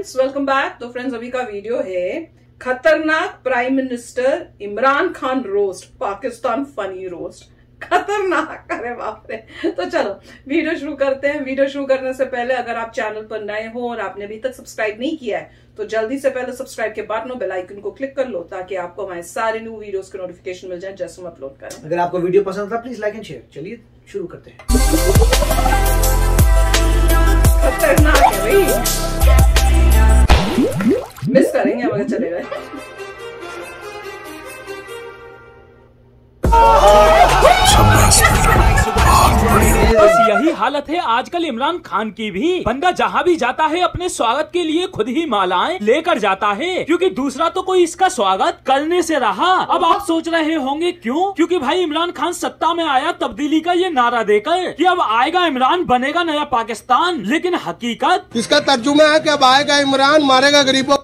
Friends welcome back. तो friends अभी का वीडियो है खतरनाक prime minister Imran Khan roast, Pakistan funny roast, खतरनाक। अरे बाप रे। तो चलो वीडियो शुरू करते हैं। वीडियो शुरू करने से पहले अगर आप चैनल पर नए हो और आपने अभी तक सब्सक्राइब नहीं किया है तो जल्दी से पहले सब्सक्राइब के बाद बेल आइकन को क्लिक कर लो ताकि आपको हमारे सारे न्यू वीडियोस के नोटिफिकेशन मिल जाए जैसे हम अपलोड करें। अगर आपको वीडियो पसंद आता प्लीज लाइक एंड शेयर। चलिए शुरू करते हैं। मिस करेंगे मगर चले गए। बस यही हालत है आजकल इमरान खान की भी। बंदा जहाँ भी जाता है अपने स्वागत के लिए खुद ही मालाएं लेकर जाता है क्योंकि दूसरा तो कोई इसका स्वागत करने से रहा। अब आप सोच रहे होंगे क्यों? क्योंकि भाई इमरान खान सत्ता में आया तब्दीली का ये नारा देकर कि अब आएगा इमरान बनेगा नया पाकिस्तान, लेकिन हकीकत इसका तर्जुमा है कि अब आएगा इमरान मारेगा गरीबों।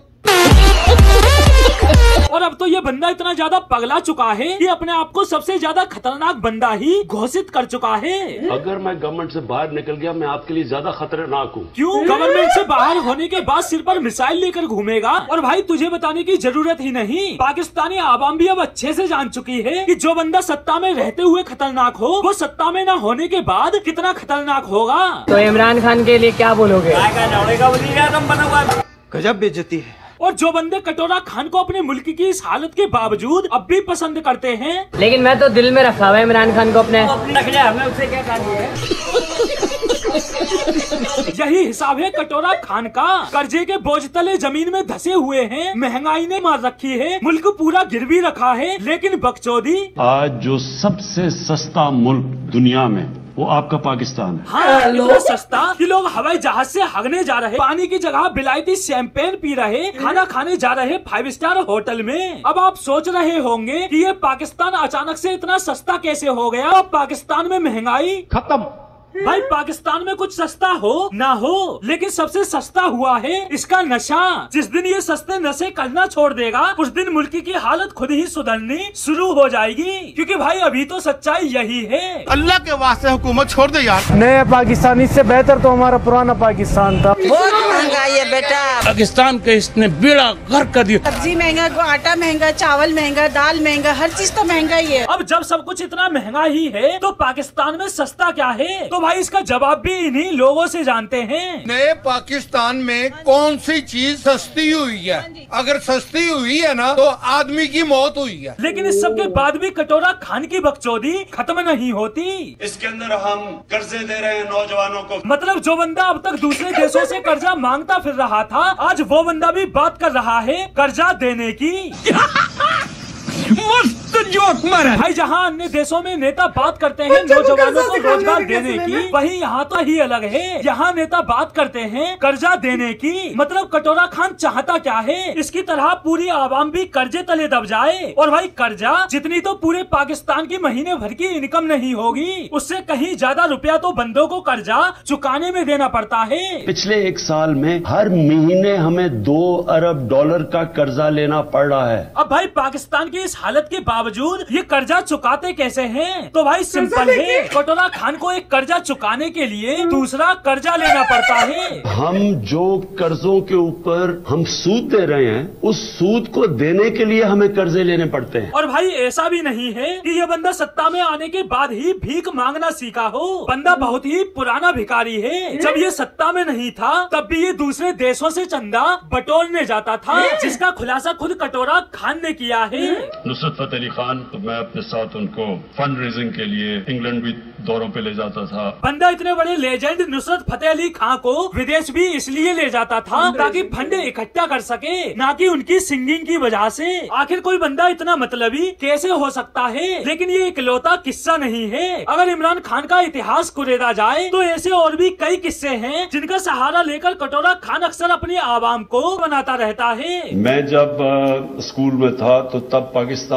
और अब तो ये बंदा इतना ज्यादा पगला चुका है कि अपने आप को सबसे ज्यादा खतरनाक बंदा ही घोषित कर चुका है। अगर मैं गवर्नमेंट से बाहर निकल गया मैं आपके लिए ज्यादा खतरनाक हूँ। क्यों? गवर्नमेंट से बाहर होने के बाद सिर पर मिसाइल लेकर घूमेगा। और भाई तुझे बताने की जरूरत ही नहीं, पाकिस्तानी आवाम भी अब अच्छे से जान चुकी है कि जो बंदा सत्ता में रहते हुए खतरनाक हो वो सत्ता में न होने के बाद कितना खतरनाक होगा। तो इमरान खान के लिए क्या बोलोगे? गजब बेइज्जती है। और जो बंदे कटोरा खान को अपने मुल्क की इस हालत के बावजूद अब भी पसंद करते हैं। लेकिन मैं तो दिल में रखा हुआ है इमरान खान को अपने। हमें उससे क्या काम है। यही हिसाब है कटोरा खान का। कर्जे के बोझ तले जमीन में धसे हुए हैं, महंगाई ने मार रखी है, मुल्क पूरा गिरवी रखा है, लेकिन बकचोदी। आज जो सबसे सस्ता मुल्क दुनिया में वो आपका पाकिस्तान है। हाँ, इतना सस्ता कि लोग हवाई जहाज से हगने जा रहे, पानी की जगह बिलायती शैंपेन पी रहे, खाना खाने जा रहे 5 स्टार होटल में। अब आप सोच रहे होंगे कि ये पाकिस्तान अचानक से इतना सस्ता कैसे हो गया। अब पाकिस्तान में महंगाई खत्म। भाई पाकिस्तान में कुछ सस्ता हो ना हो लेकिन सबसे सस्ता हुआ है इसका नशा। जिस दिन ये सस्ते नशे करना छोड़ देगा उस दिन मुल्क की हालत खुद ही सुधरनी शुरू हो जाएगी क्योंकि भाई अभी तो सच्चाई यही है। अल्लाह के वास्ते हुकूमत छोड़ दे यार। नया पाकिस्तान, इससे बेहतर तो हमारा पुराना पाकिस्तान था। बहुत महंगा है बेटा पाकिस्तान का, इसने बेड़ा गर्क कर दिया। सब्जी महंगा, आटा महंगा, चावल महंगा, दाल महंगा, हर चीज तो महंगा ही है। अब जब सब कुछ इतना महंगा ही है तो पाकिस्तान में सस्ता क्या है? तो भाई इसका जवाब भी इन्हीं लोगों से जानते हैं। नए पाकिस्तान में कौन सी चीज सस्ती हुई है? अगर सस्ती हुई है ना तो आदमी की मौत हुई है। लेकिन इस सब के बाद भी कटोरा खान की बकचोदी खत्म नहीं होती। इसके अंदर हम कर्जे दे रहे हैं नौजवानों को। मतलब जो बंदा अब तक दूसरे देशों से कर्जा मांगता फिर रहा था आज वो बंदा भी बात कर रहा है कर्जा देने की। भाई जहाँ अन्य देशों में नेता बात करते हैं नौजवानों को रोजगार देने की, वहीं यहाँ तो ही अलग है। यहाँ नेता बात करते हैं कर्जा देने की। मतलब कटोरा खान चाहता क्या है? इसकी तरह पूरी आवाम भी कर्जे तले दब जाए। और भाई कर्जा जितनी तो पूरे पाकिस्तान की महीने भर की इनकम नहीं होगी, उससे कहीं ज्यादा रुपया तो बंदों को कर्जा चुकाने में देना पड़ता है। पिछले 1 साल में हर महीने हमें $2 अरब का कर्जा लेना पड़ रहा है। अब भाई पाकिस्तान की इस हालत के बावजूद ये कर्जा चुकाते कैसे हैं? तो भाई सिंपल है, कटोरा खान को एक कर्जा चुकाने के लिए दूसरा कर्जा लेना पड़ता है। हम जो कर्जों के ऊपर हम सूद दे रहे हैं उस सूद को देने के लिए हमें कर्जे लेने पड़ते हैं। और भाई ऐसा भी नहीं है कि ये बंदा सत्ता में आने के बाद ही भीख मांगना सीखा हो। बंदा बहुत ही पुराना भिखारी है। जब ये सत्ता में नहीं था तब भी ये दूसरे देशों से चंदा बटोरने जाता था, जिसका खुलासा खुद कटोरा खान ने किया है। नुसरत फतेह अली खान, तो मैं अपने साथ उनको फंड रेजिंग के लिए इंग्लैंड भी दौरों पे ले जाता था। बंदा इतने बड़े लेजेंड नुसरत फतेह अली खान को विदेश भी इसलिए ले जाता था ताकि फंड इकट्ठा कर सके, ना कि उनकी सिंगिंग की वजह से। आखिर कोई बंदा इतना मतलबी कैसे हो सकता है? लेकिन ये इकलौता किस्सा नहीं है। अगर इमरान खान का इतिहास कुरेदा जाए तो ऐसे और भी कई किस्से हैं जिनका सहारा लेकर कटोरा खान अक्सर अपनी आवाम को बनाता रहता है। मैं जब स्कूल में था तो तब पाकिस्तान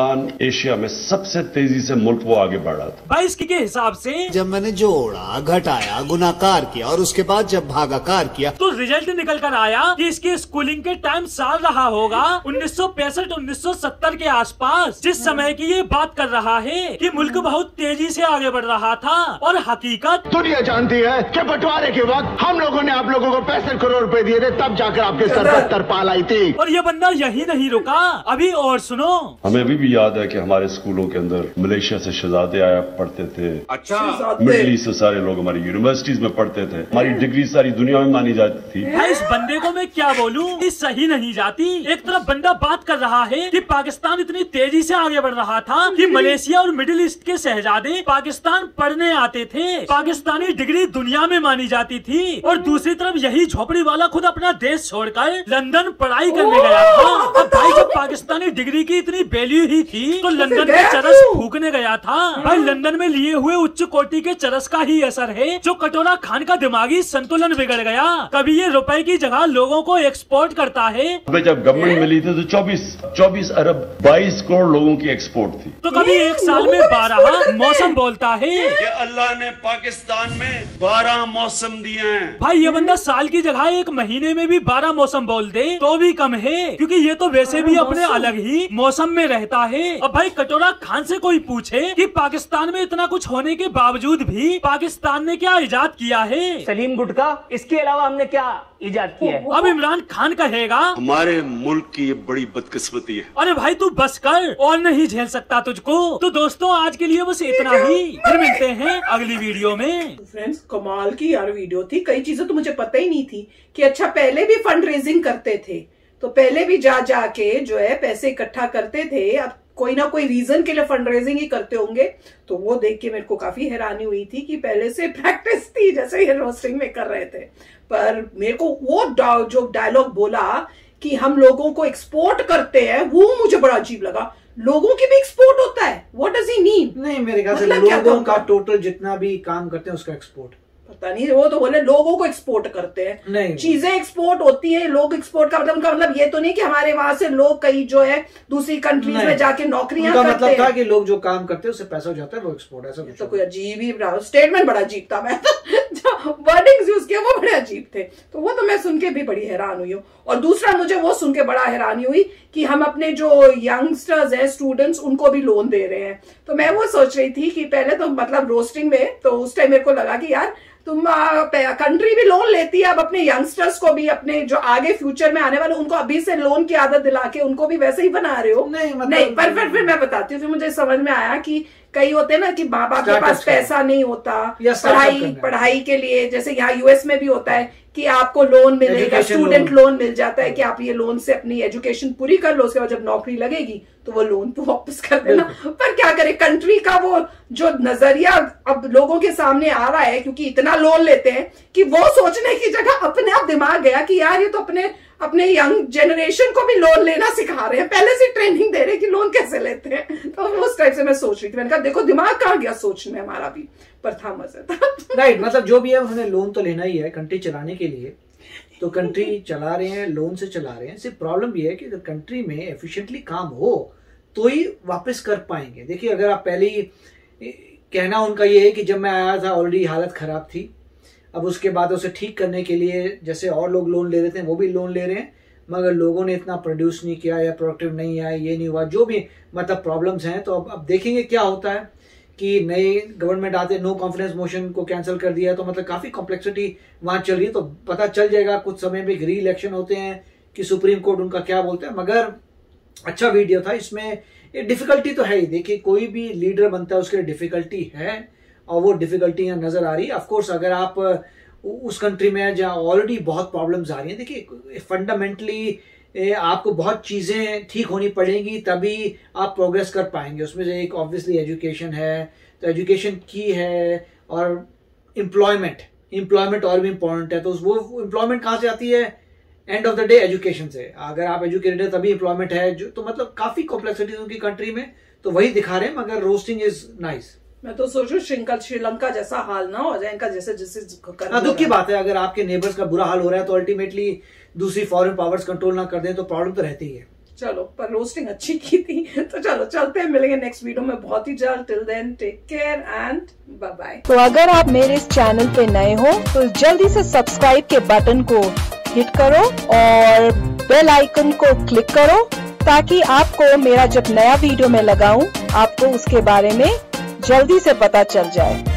एशिया में सबसे तेजी से मुल्क वो आगे बढ़ रहा था। 22 के हिसाब से जब मैंने जोड़ा, घटाया, गुनाकार किया और उसके बाद जब भागाकार किया तो रिजल्ट निकल कर आया कि इसकी स्कूलिंग के टाइम साल रहा होगा 1965-1970 के आसपास, जिस समय की ये बात कर रहा है कि मुल्क बहुत तेजी से आगे बढ़ रहा था। और हकीकत दुनिया जानती है कि बंटवारे के वक्त हम लोगों ने आप लोगों को 65 करोड़ रुपए दिए थे, तब जाकर आपके सर पर तरपाल आई थी। और ये बंदा यही नहीं रुका, अभी और सुनो। हमें अभी भी याद है कि हमारे स्कूलों के अंदर मलेशिया से शहजादे आया पढ़ते थे, अच्छा मिडिल ईस्ट से सारे लोग हमारी यूनिवर्सिटीज में पढ़ते थे, हमारी डिग्री सारी दुनिया में मानी जाती थी। इस बंदे को मैं क्या बोलूँ, इस सही नहीं जाती। एक तरफ बंदा बात कर रहा है कि पाकिस्तान इतनी तेजी से आगे बढ़ रहा था कि मलेशिया और मिडिल ईस्ट के शहजादे पाकिस्तान पढ़ने आते थे, पाकिस्तानी डिग्री दुनिया में मानी जाती थी, और दूसरी तरफ यही झोपड़ी वाला खुद अपना देश छोड़कर लंदन पढ़ाई करने गया था। अब भाई जब पाकिस्तानी डिग्री की इतनी वैल्यू ही थी तो लंदन में चरस फूकने गया था। भाई लंदन में लिए हुए उच्च कोटि के चरस का ही असर है जो कटोरा खान का दिमागी संतुलन बिगड़ गया। कभी ये रुपए की जगह लोगों को एक्सपोर्ट करता है। जब गवर्नमेंट मिली थी तो 24 अरब 22 करोड़ लोगों की एक्सपोर्ट थी। तो कभी एक साल में 12 मौसम बोलता है कि अल्लाह ने पाकिस्तान में 12 मौसम दिए हैं। भाई ये बंदा साल की जगह एक महीने में भी 12 मौसम बोल दे तो भी कम है, क्योंकि ये तो वैसे भी अपने अलग ही मौसम में रहता है। अब भाई कटोरा खान से कोई पूछे कि पाकिस्तान में इतना कुछ होने के बावजूद भी पाकिस्तान ने क्या इजाद किया है? सलीम गुटका, इसके अलावा हमने क्या इजाद किया है? अब इमरान खान कहेगा हमारे मुल्क की ये बड़ी बदकिस्मती है। अरे भाई तू बस कर, और नहीं झेल सकता तुझको। तो दोस्तों आज के लिए बस इतना ही, फिर मिलते हैं अगली वीडियो में। फ्रेंड्स कमाल की यार वीडियो थी, कई चीजें तो मुझे पता ही नहीं थी कि अच्छा पहले भी फंड रेजिंग करते थे, तो पहले भी जा जाके जो है पैसे इकट्ठा करते थे, अब कोई ना कोई रीजन के लिए फंड रेजिंग ही करते होंगे। तो वो देख के मेरे को काफी हैरानी हुई थी कि पहले से प्रैक्टिस थी जैसे ये रोस्टिंग में कर रहे थे। पर मेरे को वो जो डायलॉग बोला कि हम लोगों को एक्सपोर्ट करते हैं वो मुझे बड़ा अजीब लगा। लोगों की भी एक्सपोर्ट होता है, व्हाट डज ही मीन? नहीं मेरे ख्याल से लोगों का टोटल जितना भी काम करते हैं उसका एक्सपोर्ट, पता नहीं वो तो बोले लोगों को एक्सपोर्ट करते हैं, चीजें एक्सपोर्ट होती है, लोग एक्सपोर्ट का मतलब उनका मतलब ये तो नहीं कि हमारे वहां से लोग कई जो है दूसरी कंट्रीज में जाके नौकरियां करते हैं। मतलब था कि लोग जो काम करते हैं उससे पैसा हो जाता है, वो एक्सपोर्ट, ऐसा कुछ। तो कोई अजीब ही स्टेटमेंट बड़ा अजीब था, मैं तो वर्डिंग्स यूज किया वो बड़े अजीब थे, तो वो तो मैं सुन के भी बड़ी हैरान हुई हूँ। और दूसरा मुझे वो सुन के बड़ा हैरानी हुई कि हम अपने जो यंगस्टर्स है, स्टूडेंट्स, उनको भी लोन दे रहे हैं। तो मैं वो सोच रही थी कि पहले तो मतलब रोस्टिंग में तो उस टाइम मेरे को लगा कि यार तुम कंट्री भी लोन लेती है, अब अपने यंगस्टर्स को भी, अपने जो आगे फ्यूचर में आने वाले उनको अभी से लोन की आदत दिला के उनको भी वैसे ही बना रहे हो। नहीं, मतलब नहीं, पर फिर मैं बताती हूँ, फिर मुझे समझ में आया कि कई होते ना कि माँ बाप के पास पैसा नहीं होता पढ़ाई के लिए, जैसे यहाँ यूएस में भी होता है कि आपको लोन मिलेगा, स्टूडेंट लोन मिल जाता है कि आप ये लोन से अपनी एजुकेशन पूरी कर लो, उसके बाद जब नौकरी लगेगी तो वो लोन तो वापस कर देना। पर क्या करे, कंट्री का वो जो नजरिया अब लोगों के सामने आ रहा है, क्योंकि इतना लोन लेते हैं कि वो सोचने की जगह अपने आप दिमाग गया कि यार ये तो अपने यंग जनरेशन को भी लोन लेना सिखा रहे हैं, पहले से ट्रेनिंग दे रहे हैं कि लोन कैसे लेते हैं। तो उस टाइप से मैं सोच रही थी, मैंने कहा देखो दिमाग कहाँ गया सोचने हमारा भी, पर था मजेदार। राइट, मतलब जो भी है हमें लोन तो लेना ही है कंट्री चलाने के लिए, तो कंट्री चला रहे हैं लोन से चला रहे हैं। सिर्फ प्रॉब्लम ये है कि अगर कंट्री में एफिशिएंटली काम हो तो ही वापस कर पाएंगे। देखिए अगर आप पहले ही, कहना उनका ये है कि जब मैं आया था ऑलरेडी हालत खराब थी, अब उसके बाद उसे ठीक करने के लिए जैसे और लोग लोन ले रहे थे वो भी लोन ले रहे हैं, मगर लोगों ने इतना प्रोड्यूस नहीं किया या प्रोडक्टिव नहीं आया, ये नहीं हुआ, जो भी मतलब प्रॉब्लम्स हैं। तो अब देखेंगे क्या होता है कि नए गवर्नमेंट आते, नो कॉन्फिडेंस मोशन को कैंसिल कर दिया, तो मतलब काफी कॉम्प्लेक्सिटी वहां चल रही है। तो पता चल जाएगा कुछ समय में री इलेक्शन होते हैं कि सुप्रीम कोर्ट उनका क्या बोलते हैं। मगर अच्छा वीडियो था, इसमें डिफिकल्टी तो है ही, देखिए कोई भी लीडर बनता है उसके लिए डिफिकल्टी है और वो डिफिकल्टियां नजर आ रही है। ऑफकोर्स अगर आप उस कंट्री में जहाँ ऑलरेडी बहुत प्रॉब्लम्स आ रही हैं, देखिए फंडामेंटली आपको बहुत चीज़ें ठीक होनी पड़ेंगी तभी आप प्रोग्रेस कर पाएंगे। उसमें से एक ऑब्वियसली एजुकेशन है, तो एजुकेशन की है, और एम्प्लॉयमेंट और भी इम्पोर्टेंट है। तो वो एम्प्लॉयमेंट कहाँ से आती है? End of the day education से, अगर आप एजुकेटेड है तभी एम्प्लॉयमेंट है। तो मतलब काफ़ी कॉम्प्लेक्सिटीज उनकी कंट्री में, तो वही दिखा रहे हैं। मगर रोस्टिंग इज नाइस। मैं तो सोच रहा हूँ श्रीलंका जैसा हाल ना हो जाए इनका, जैसे जैसे दुख की बात है अगर आपके नेबर्स का बुरा हाल हो रहा है तो अल्टीमेटली दूसरी फॉरेन पावर्स कंट्रोल ना कर दें तो प्रॉब्लम तो रहती है। चलो पर रोस्टिंग अच्छी की थी, तो चलो चलते हैं, मिलेंगे नेक्स्ट वीडियो में बहुत ही जल्द। Till then take care and bye bye. तो अगर आप मेरे इस चैनल पे नए हो तो जल्दी से सब्सक्राइब के बटन को हिट करो और बेल आइकन को क्लिक करो ताकि आपको मेरा जब नया वीडियो में लगाऊं आपको उसके बारे में जल्दी से पता चल जाए।